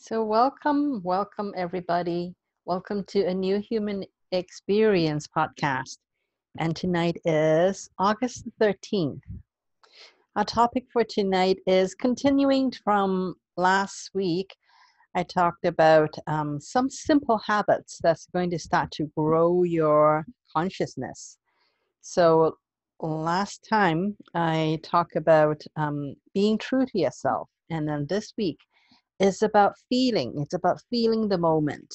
So welcome everybody. Welcome to A New Human Experience podcast. And tonight is August 13th. Our topic for tonight is continuing from last week. I talked about some simple habits that's going to start to grow your consciousness. So last time I talked about being true to yourself. And then this week, it's about feeling. It's about feeling the moment.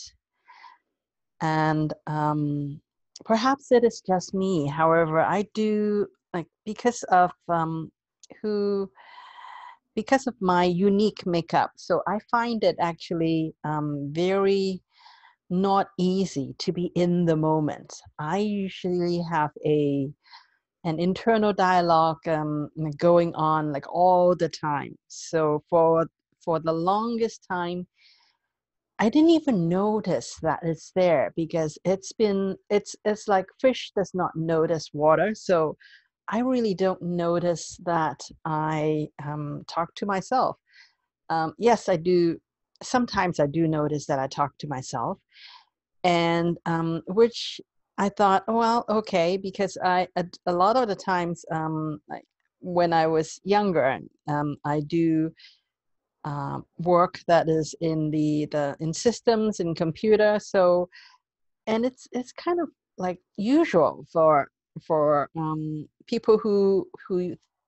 And perhaps it is just me. However, I do, like, because of my unique makeup. So I find it actually very not easy to be in the moment. I usually have an internal dialogue going on like all the time. So for the longest time, I didn't even notice that it's there, because it's like fish does not notice water. So I really don't notice that I talk to myself. Yes, I do. Sometimes I do notice that I talk to myself, and which I thought, oh, well, okay, because a lot of the times like when I was younger, I do work that is in the systems and computer. So, and it's kind of like usual for people who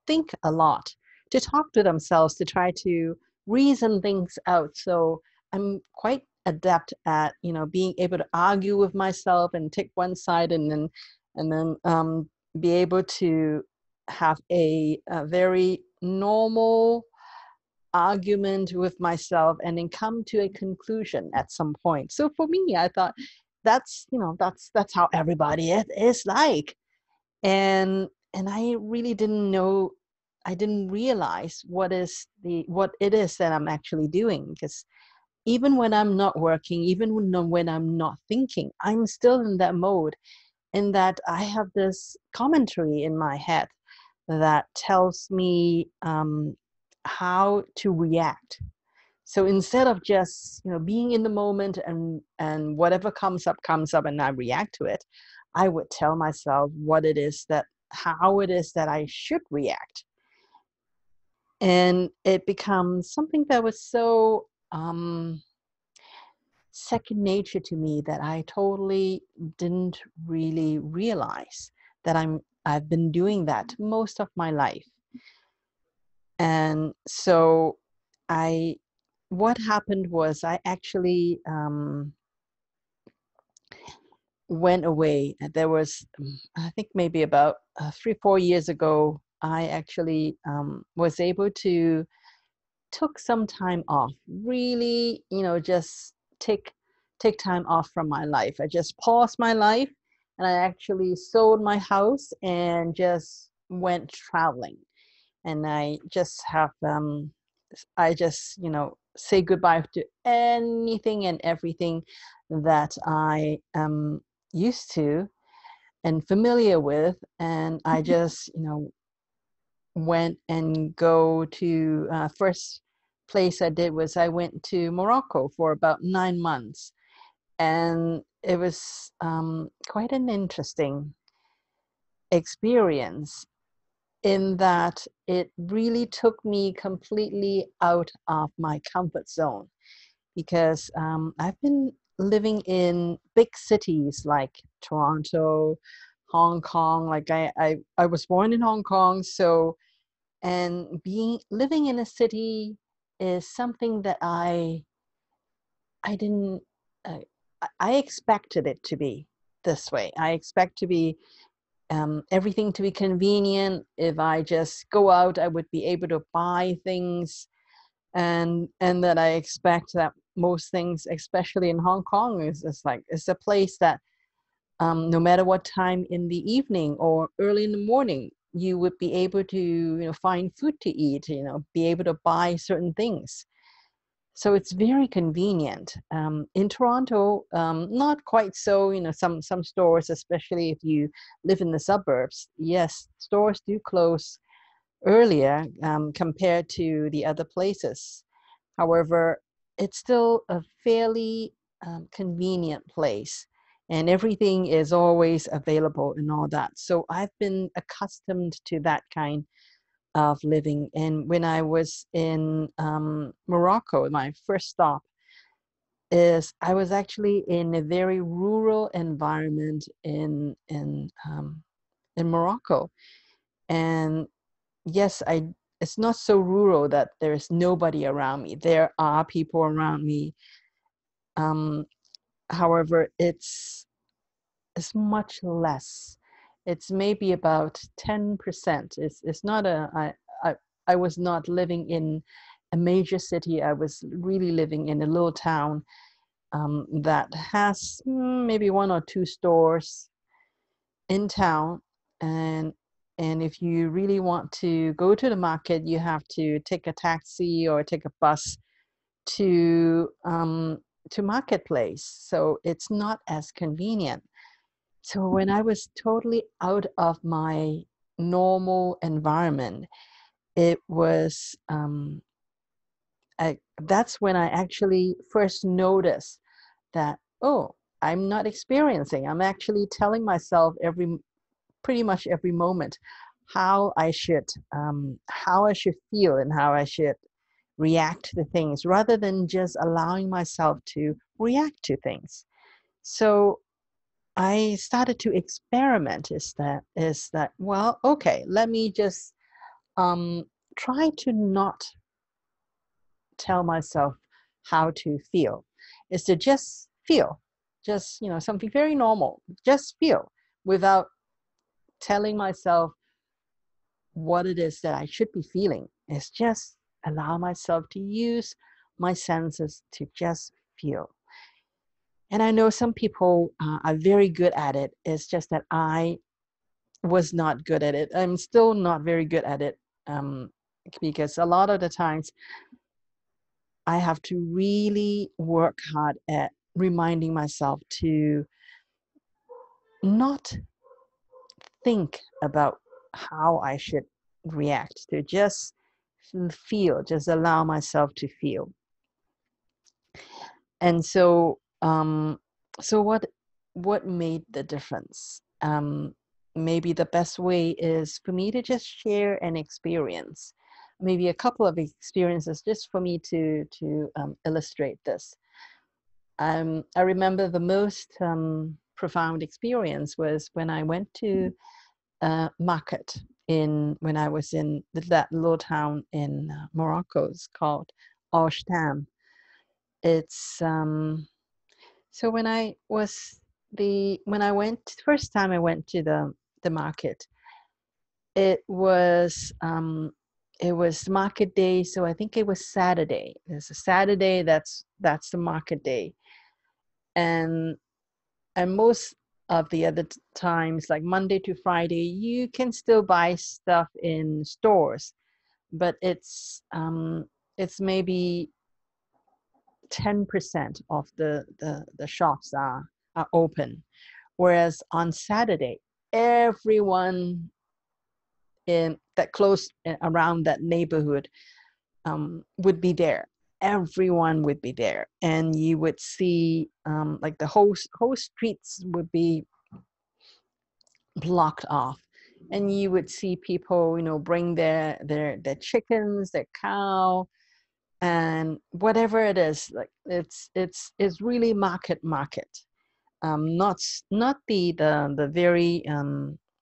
think a lot to talk to themselves, to try to reason things out. So I'm quite adept at, you know, being able to argue with myself and take one side, and then be able to have a very normal argument with myself and then come to a conclusion at some point. So for me, I thought that's how everybody is like. And I really didn't know, I didn't realize what it is that I'm actually doing, because even when I'm not working, even when I'm not thinking, I'm still in that mode, in that I have this commentary in my head that tells me how to react. So instead of just, you know, being in the moment and whatever comes up and I react to it, I would tell myself how it is that I should react. And it becomes something that was so second nature to me that I totally didn't really realize that I've been doing that most of my life. And so what happened was I actually went away. There was, I think maybe about 3-4 years ago, I actually was able to took some time off, really, you know, just take time off from my life. I just paused my life, and I actually sold my house and just went traveling. And I just have, I just, you know, say goodbye to anything and everything that I am used to and familiar with. And I just, you know, went and go to, first place I did was I went to Morocco for about 9 months. And it was quite an interesting experience, in that it really took me completely out of my comfort zone, because I've been living in big cities like Toronto, Hong Kong. Like I was born in Hong Kong, so, and living in a city is something that I didn't, I expected it to be this way. I expect to be, everything to be convenient. If I just go out, I would be able to buy things, and that I expect that most things, especially in Hong Kong, it's a place that no matter what time in the evening or early in the morning, you would be able to, you know, find food to eat, you know, be able to buy certain things. So it's very convenient. In Toronto, not quite so, you know, some stores, especially if you live in the suburbs, yes, stores do close earlier compared to the other places. However, it's still a fairly convenient place, and everything is always available and all that. So I've been accustomed to that kind of living. And when I was in Morocco, my first stop is I was actually in a very rural environment in Morocco. And yes, it's not so rural that there is nobody around me. There are people around me. However, it's much less. It's maybe about 10%. It's not I was not living in a major city. I was really living in a little town that has maybe one or two stores in town. And if you really want to go to the market, you have to take a taxi or take a bus to marketplace. So it's not as convenient. So when I was totally out of my normal environment, it was that's when I actually first noticed that, oh, I'm not experiencing. I'm actually telling myself pretty much every moment how I should feel and how I should react to things, rather than just allowing myself to react to things. So I started to experiment. Is that well, okay, let me just try to not tell myself how to feel. Is to just feel, just, you know, something very normal, just feel, without telling myself what it is that I should be feeling. Is just allow myself to use my senses to just feel. And I know some people are very good at it. It's just that I was not good at it. I'm still not very good at it because a lot of the times I have to really work hard at reminding myself to not think about how I should react, to just feel, just allow myself to feel. And so what made the difference? Maybe the best way is for me to just share an experience, maybe a couple of experiences, just for me to illustrate this. I remember the most profound experience was when I went to a market when I was in that little town in Morocco. It's called Osh Tam. It's so first time I went to the market, it was market day. So I think it was Saturday. It's a Saturday. That's the market day. And most of the other times, like Monday to Friday, you can still buy stuff in stores, but it's maybe 10% of the shops are open. Whereas on Saturday, everyone that close around that neighborhood would be there. Everyone would be there, and you would see like the whole streets would be blocked off, and you would see people, you know, bring their chickens, their cow, and whatever it is. Like it's really market, not the very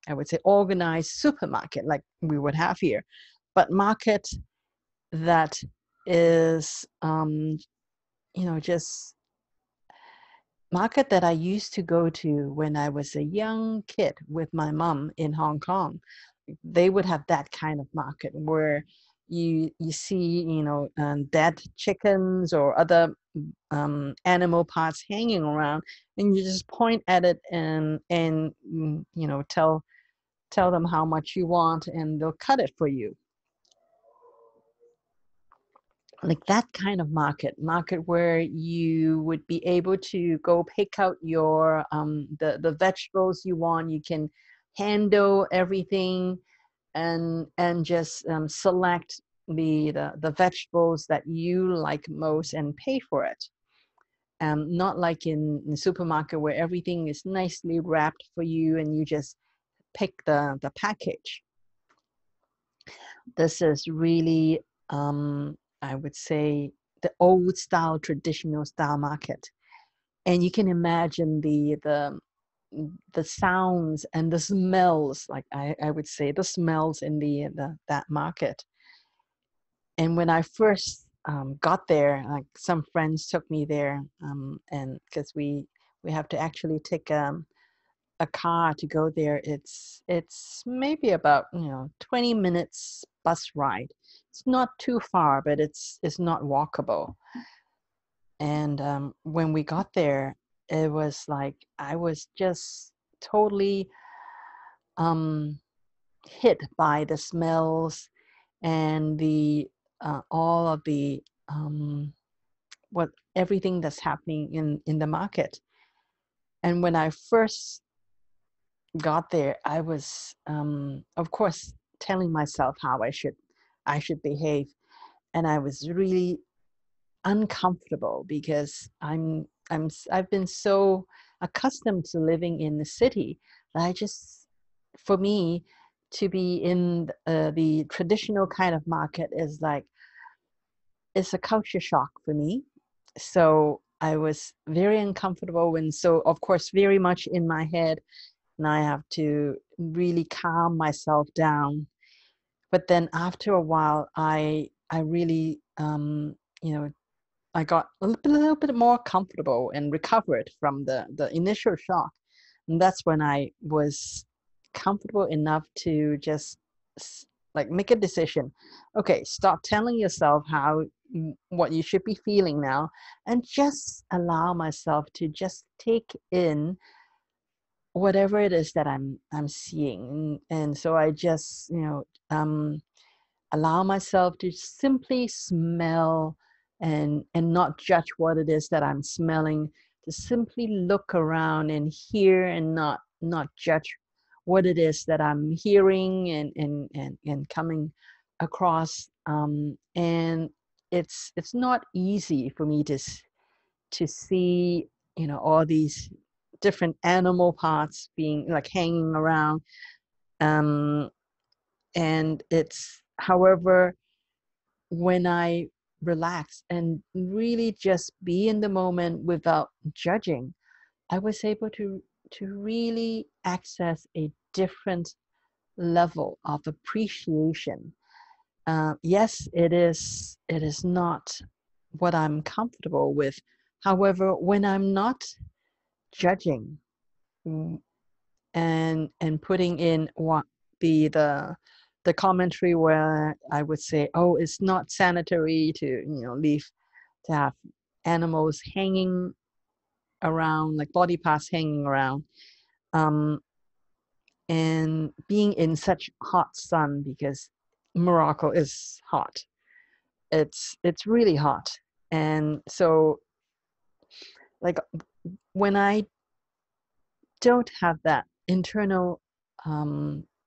I would say organized supermarket like we would have here, but market that is just market that I used to go to when I was a young kid with my mom in Hong Kong. They would have that kind of market where you see dead chickens or other animal parts hanging around, and you just point at it and tell them how much you want, and they'll cut it for you. Like that kind of market where you would be able to go pick out your the vegetables you want. You can handle everything and just select the vegetables that you like most and pay for it. Not like in the supermarket where everything is nicely wrapped for you and you just pick the package. This is really, I would say, the old style, traditional style market. And you can imagine the sounds and the smells, like I would say, the smells in that market. And when I first got there, like some friends took me there, and because we have to actually take a car to go there. It's maybe about 20 minutes bus ride. It's not too far, but it's not walkable. And when we got there, it was like I was just totally hit by the smells and the all of the everything that's happening in the market. And when I first got there, I was of course telling myself how I should behave, and I was really uncomfortable because I've been so accustomed to living in the city that for me to be in the traditional kind of market is like, it's a culture shock for me. So I was very uncomfortable, and so of course very much in my head, and I have to really calm myself down. But then after a while, I really I got a little bit more comfortable and recovered from the initial shock. And that's when I was comfortable enough to just like make a decision. Okay, stop telling yourself what you should be feeling now, and just allow myself to just take in whatever it is that I'm seeing. And so I just, allow myself to simply smell and not judge what it is that I'm smelling, to simply look around and hear and not judge what it is that I'm hearing and coming across. And it's not easy for me to see, all these different animal parts being like hanging around. And it's, however, when I relax and really just be in the moment without judging, I was able to really access a different level of appreciation. Yes, it is not what I'm comfortable with. However, when I'm not judging and putting in what the commentary where I would say, oh, it's not sanitary to to have animals hanging around, like body parts hanging around, and being in such hot sun, because Morocco is hot. It's really hot. And so like when I don't have that internal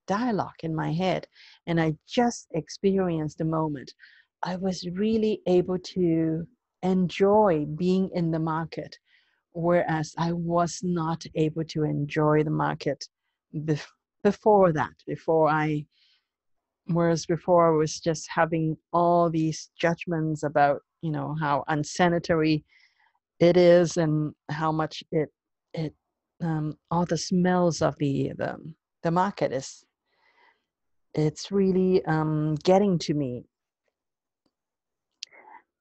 dialogue in my head, and I just experienced the moment, I was really able to enjoy being in the market, whereas I was not able to enjoy the market before that. Before I was just having all these judgments about how unsanitary it is and how much it all the smells of the market is. It's really getting to me.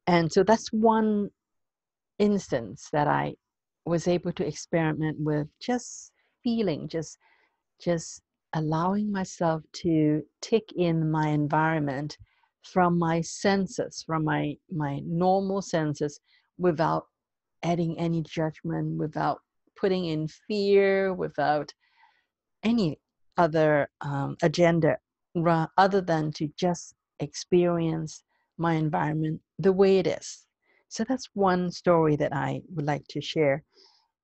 And so that's one instance that I was able to experiment with just feeling, just allowing myself to take in my environment from my senses, from my normal senses, without adding any judgment, without putting in fear, without any other agenda, other than to just experience my environment the way it is. So that's one story that I would like to share.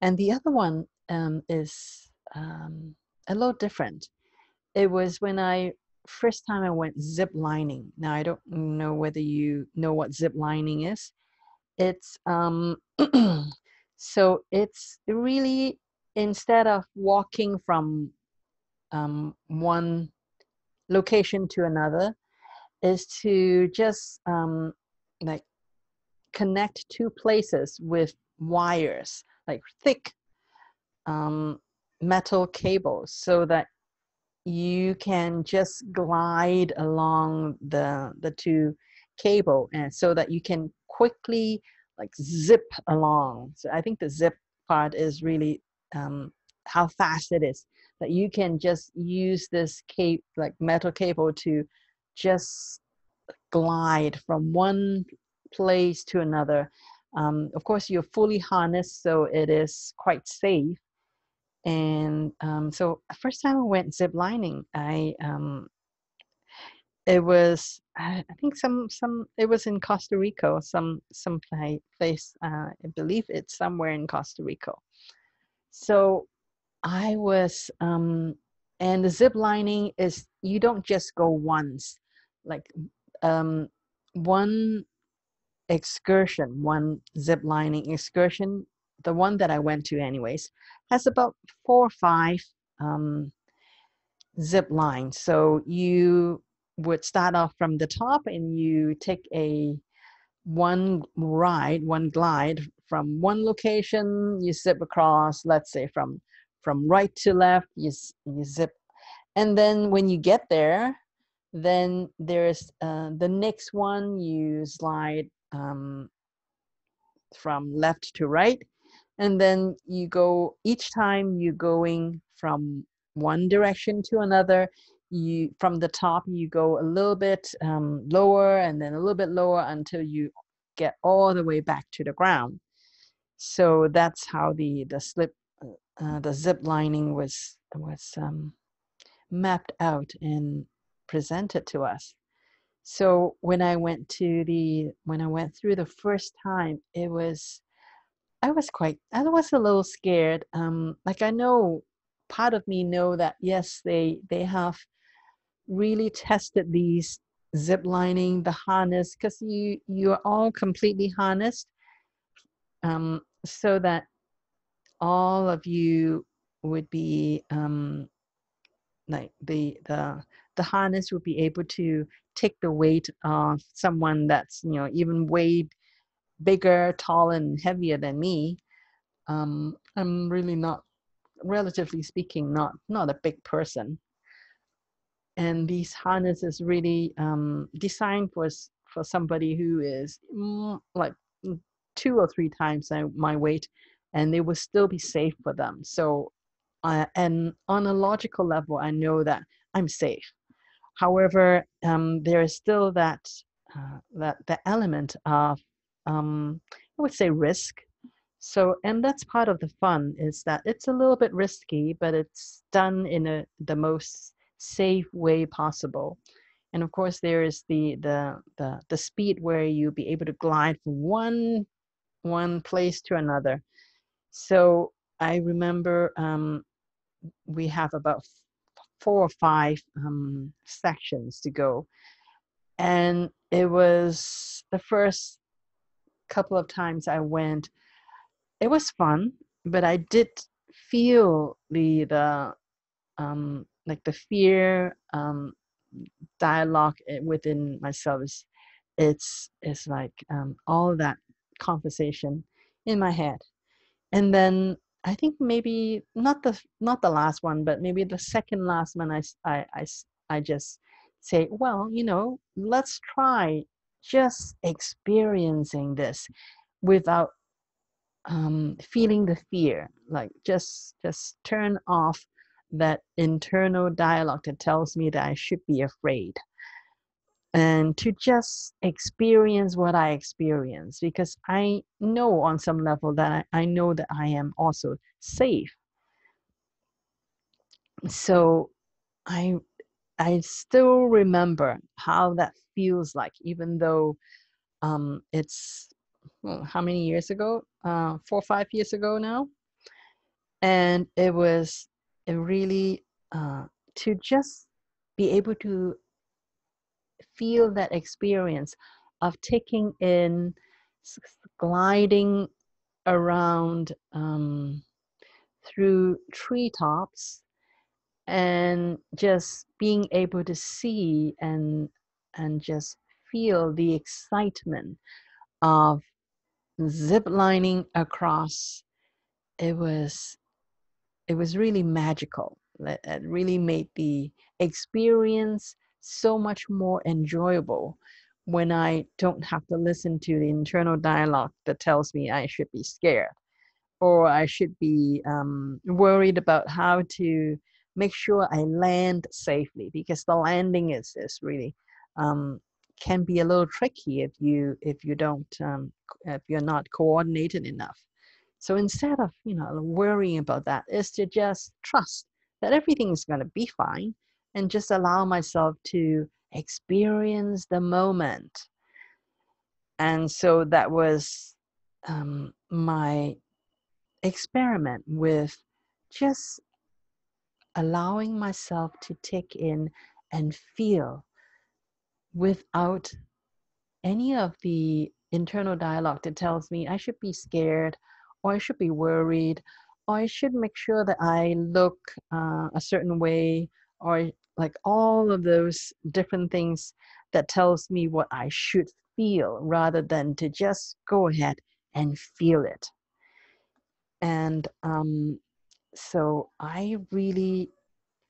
And the other one is a little different. It was when I first time I went zip lining. Now, I don't know whether you know what zip lining is. It's so it's really, instead of walking from one location to another, is to just like connect two places with wires, like thick metal cables, so that you can just glide along the two cable, and so that you can quickly like zip along. So I think the zip part is really how fast it is, that you can just use this metal cable to just glide from one place to another. Of course, you're fully harnessed, so it is quite safe. And so first time I went zip lining, it was, I think it was in Costa Rica, some place, I believe it's somewhere in Costa Rica. So I was, and the zip lining is, you don't just go once, like one excursion, one zip lining excursion, the one that I went to anyways, has about 4 or 5 zip lines. So you would start off from the top and you take one glide from one location, you zip across, let's say from right to left, you zip. And then when you get there, then there's the next one, you slide from left to right. And then you go, each time you're going from one direction to another, from the top, you go a little bit lower and then a little bit lower until you get all the way back to the ground. So that's how the zip lining was mapped out and presented to us. So when I went through the first time, I was a little scared. Like, I know, part of me know that, yes, they have really tested these zip lining, the harness, because you are all completely harnessed, so that all of you would be like the harness would be able to take the weight of someone that's, you know, even weighed bigger, tall, and heavier than me. I'm really not, relatively speaking, not a big person. And these harnesses really designed for somebody who is like 2 or 3 times my weight, and they will still be safe for them. So, and on a logical level, I know that I'm safe. However, there is still that element of I would say risk. So, and that's part of the fun, is that it's a little bit risky, but it's done in the most safe way possible. And of course, there is the speed where you'll be able to glide from one place to another. So I remember we have about 4 or 5 sections to go, and it was the first couple of times I went, it was fun, but I did feel the fear dialogue within myself. It's like all that conversation in my head. And then I think maybe not the last one, but maybe the second last one, I just say, well, you know, let's try just experiencing this without feeling the fear, like just turn off that internal dialogue that tells me that I should be afraid, and to just experience what I experience, because I know on some level that I know that I am also safe. So I still remember how that feels like, even though it's, well, how many years ago? 4 or 5 years ago now. And it was really to just be able to feel that experience of taking in, gliding around through treetops, and just being able to see and just feel the excitement of ziplining across. It was really magical. It really made the experience so much more enjoyable when I don't have to listen to the internal dialogue that tells me I should be scared, or I should be worried about how to make sure I land safely, because the landing is really can be a little tricky if you're not coordinated enough. So instead of worrying about that, is to just trust that everything is going to be fine, and just allow myself to experience the moment. And so that was my experiment with just allowing myself to take in and feel without any of the internal dialogue that tells me I should be scared, or I should be worried, or I should make sure that I look a certain way, or like all of those different things that tells me what I should feel, rather than to just go ahead and feel it. And so I really,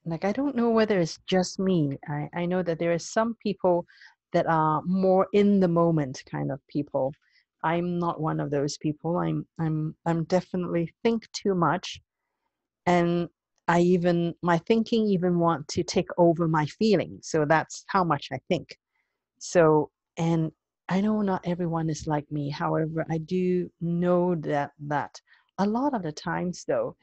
I don't know whether it's just me. I know that there are some people that are more in the moment kind of people. I'm not one of those people. I'm definitely think too much, and my thinking even want to take over my feelings. So that's how much I think. So, and I know not everyone is like me. However, I do know that a lot of the times though,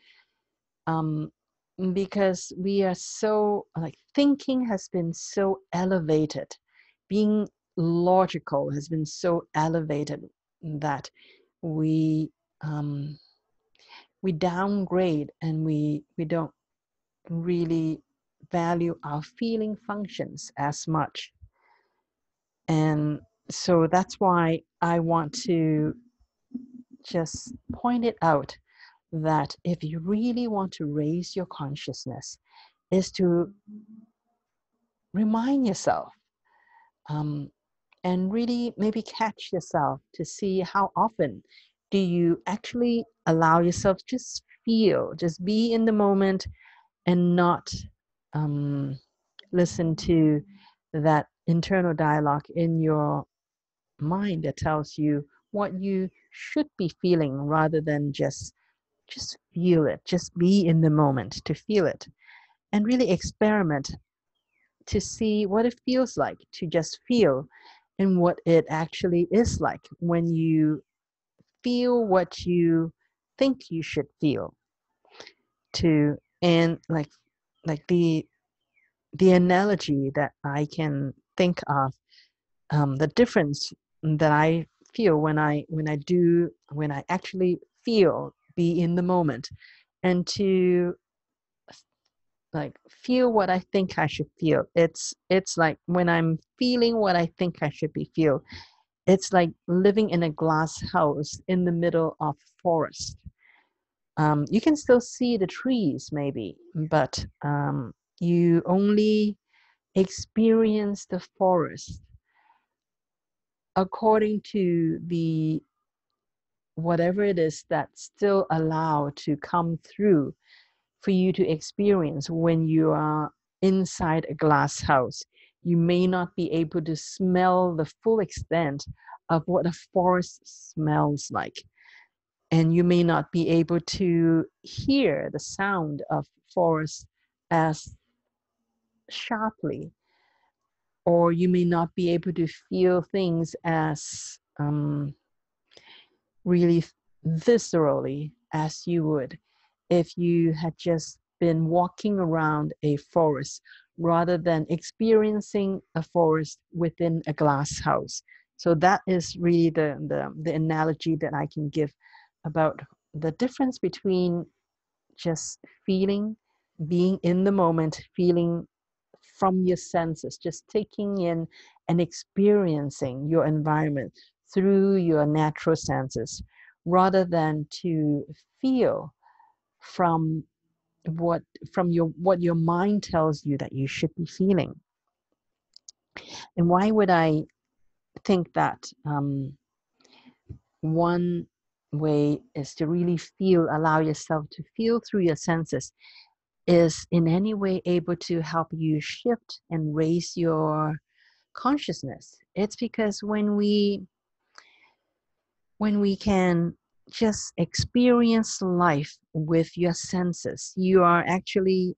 because we are so, thinking has been so elevated, being logical has been so elevated, that we downgrade, and we don't really value our feeling functions as much. And so that's why I want to just point it out that if you really want to raise your consciousness, is to remind yourself and really maybe catch yourself to see how often do you actually allow yourself just feel, just be in the moment, and not listen to that internal dialogue in your mind that tells you what you should be feeling, rather than just feel it, just be in the moment to feel it, and really experiment to see what it feels like to just feel, and what it actually is like when you feel what you think you should feel. The analogy that I can think of, the difference that I feel when I actually feel, be in the moment, and to feel what I think I should feel. It's like when I'm feeling what I think I should be feel. It's like living in a glass house in the middle of forest. You can still see the trees maybe, but you only experience the forest according to the whatever it is that's still allowed to come through for you to experience when you are inside a glass house. You may not be able to smell the full extent of what a forest smells like. And you may not be able to hear the sound of forest as sharply. Or you may not be able to feel things as really viscerally as you would if you had just been walking around a forest, rather than experiencing a forest within a glass house. So that is really the analogy that I can give about the difference between just feeling, being in the moment, feeling from your senses, just taking in and experiencing your environment through your natural senses, rather than to feel from what your mind tells you that you should be feeling. And why would I think that? One way is to really allow yourself to feel through your senses, is in any way able to help you shift and raise your consciousness. It's because when we can just experience life with your senses, you are actually,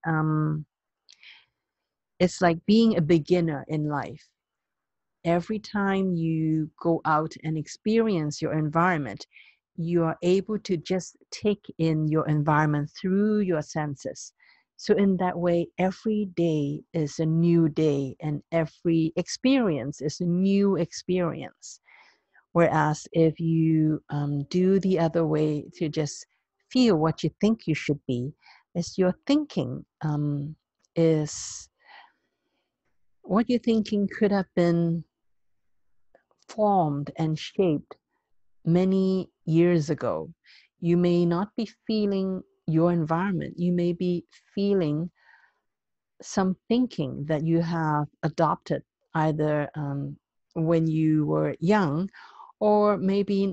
it's like being a beginner in life. Every time you go out and experience your environment, you are able to just take in your environment through your senses. So in that way, every day is a new day and every experience is a new experience. Whereas if you do the other way, to just feel what you think you should be, is your thinking is what you're thinking could have been formed and shaped many years ago. You may not be feeling your environment. You may be feeling some thinking that you have adopted either when you were young, or maybe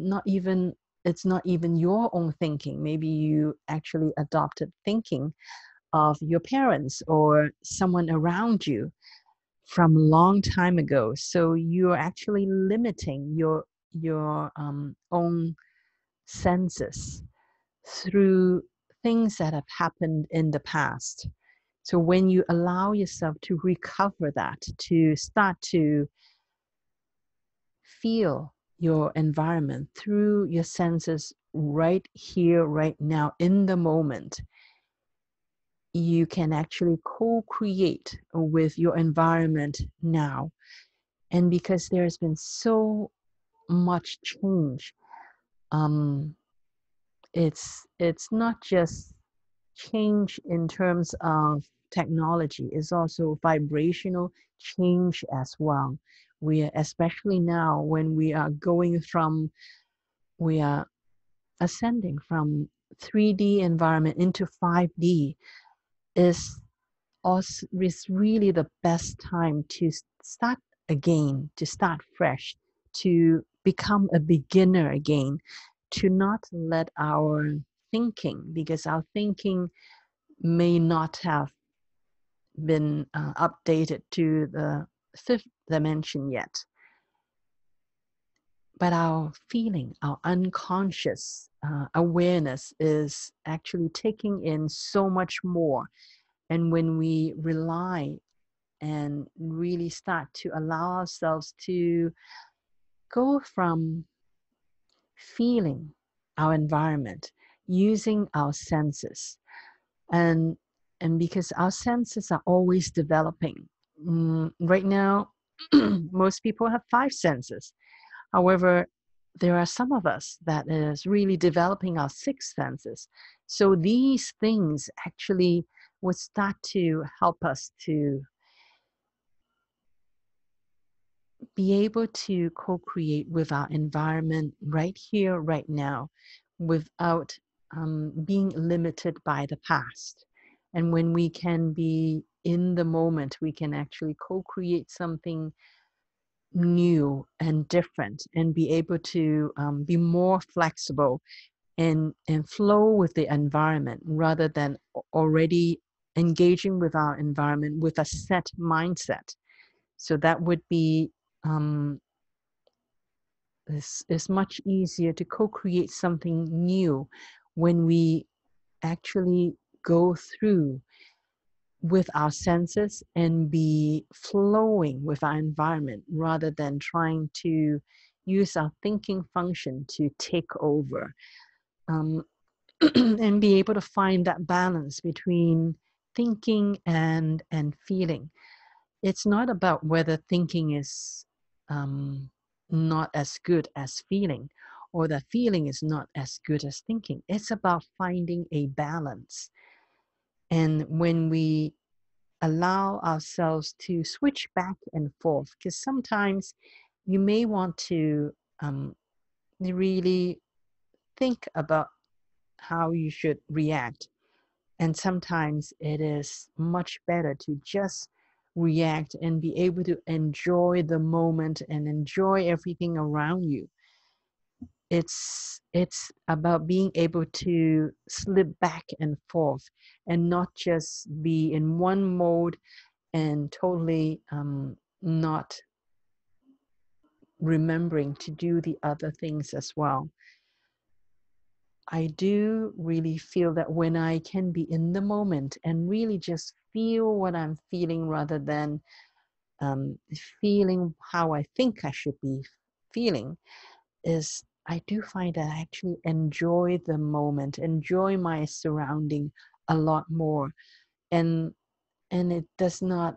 it's not even your own thinking. Maybe you actually adopted thinking of your parents or someone around you from a long time ago. So you're actually limiting your own senses through things that have happened in the past. So when you allow yourself to recover that, to start to feel your environment through your senses right here, right now, in the moment, you can actually co-create with your environment now. And because there has been so much change, it's not just change in terms of technology, it's also vibrational change as well. We are, especially now when we are ascending from 3D environment into 5D, is really the best time to start again, to start fresh, to become a beginner again, to not let our thinking, because our thinking may not have been updated to the 5th dimension yet. But our feeling, our unconscious awareness is actually taking in so much more. And when we rely and really start to allow ourselves to go from feeling our environment using our senses, and because our senses are always developing. Right now, most people have 5 senses. However, there are some of us that is really developing our 6 senses. So these things actually would start to help us to be able to co-create with our environment right here, right now, without being limited by the past. And when we can be in the moment, we can actually co-create something new and different, and be able to be more flexible and flow with the environment, rather than already engaging with our environment with a set mindset. So that would be it's much easier to co-create something new when we actually go through with our senses and be flowing with our environment, rather than trying to use our thinking function to take over, and be able to find that balance between thinking and feeling. It's not about whether thinking is not as good as feeling, or that feeling is not as good as thinking. It's about finding a balance. And when we allow ourselves to switch back and forth, because sometimes you may want to really think about how you should react. And sometimes it is much better to just react and be able to enjoy the moment and enjoy everything around you. It's about being able to slip back and forth and not just be in one mode and totally not remembering to do the other things as well. I do really feel that when I can be in the moment and really just feel what I'm feeling rather than feeling how I think I should be feeling, is I do find that I actually enjoy the moment, enjoy my surrounding a lot more. And it does not,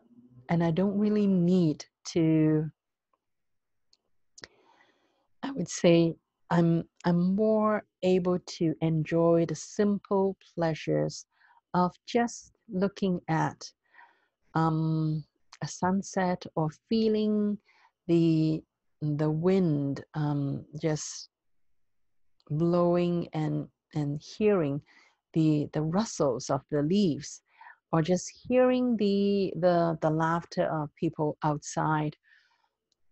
and I don't really need to, I would say, I'm more able to enjoy the simple pleasures of just looking at a sunset or feeling the wind just blowing and hearing the rustles of the leaves, or just hearing the laughter of people outside,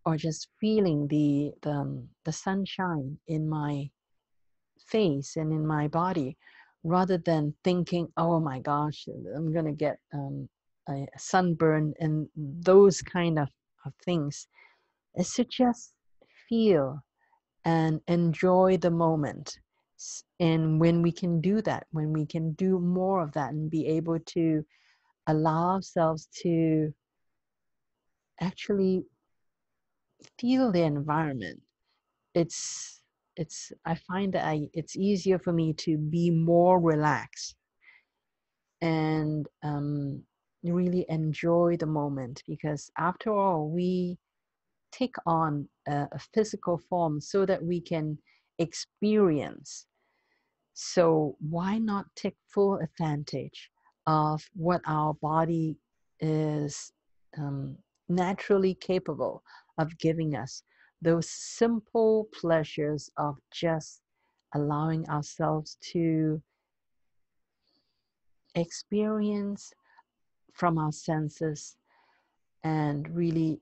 or just feeling the sunshine in my face and in my body, rather than thinking, oh my gosh, I'm gonna get a sunburn and those kind of things. It's to just feel and enjoy the moment. And when we can do that, when we can do more of that and be able to allow ourselves to actually feel the environment, I find that it's easier for me to be more relaxed and really enjoy the moment, because after all, we take on a physical form so that we can experience. So why not take full advantage of what our body is naturally capable of giving us, those simple pleasures of just allowing ourselves to experience from our senses and really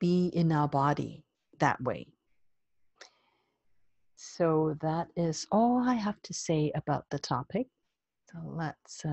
be in our body that way. So that is all I have to say about the topic. So let's